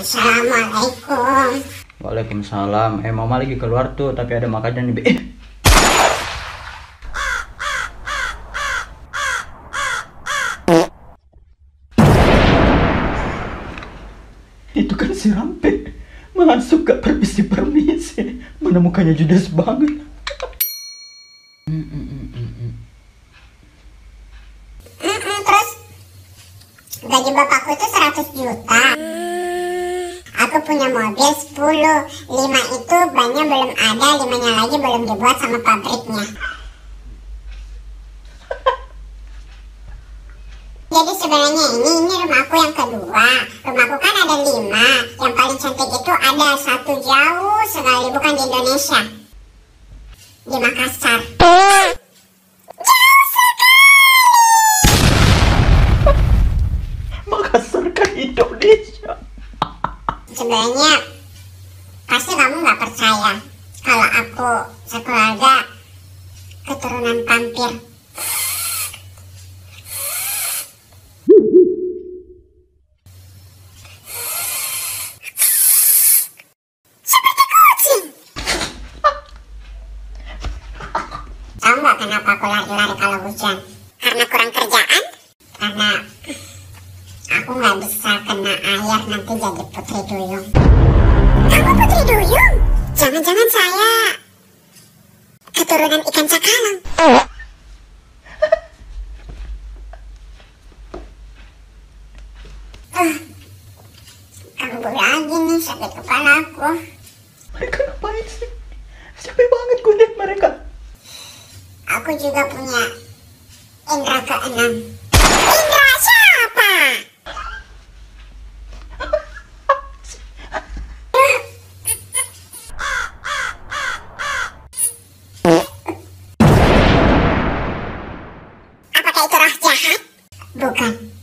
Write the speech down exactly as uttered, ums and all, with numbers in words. Assalamualaikum. Waalaikumsalam. Eh, mama lagi keluar tuh, tapi ada makanan di B. Itu kan si Rampe, malah suka permisi-permisi. Mana mukanya judes banget. Mm -mm -mm -mm. Mm -mm, terus gaji bapakku itu seratus juta. Aku punya mobil sepuluh, lima itu bannya belum ada, limanya lagi belum dibuat sama pabriknya. Jadi sebenarnya ini ini rumahku yang kedua. Rumahku kan ada lima, yang paling cantik itu ada satu jauh sekali, bukan di Indonesia, di Makassar. Jauh sekali. Makassar kan Indonesia. Sebenarnya pasti kamu nggak percaya kalau aku sekeluarga keturunan vampir. Tahu nggak kenapa aku lari-lari kalau hujan? Karena kurang kerjaan? Karena aku nggak bisa kena air, nanti jadi putri duyung. Kamu putri duyung? Jangan-jangan saya keturunan ikan cakalang. Oh. Uh, kambuh lagi nih, sakit kepala aku. Mereka ngapain sih? Capek banget gue liat mereka. Aku juga punya indra keenam. Indra siapa? Apakah itu roh jahat? Bukan.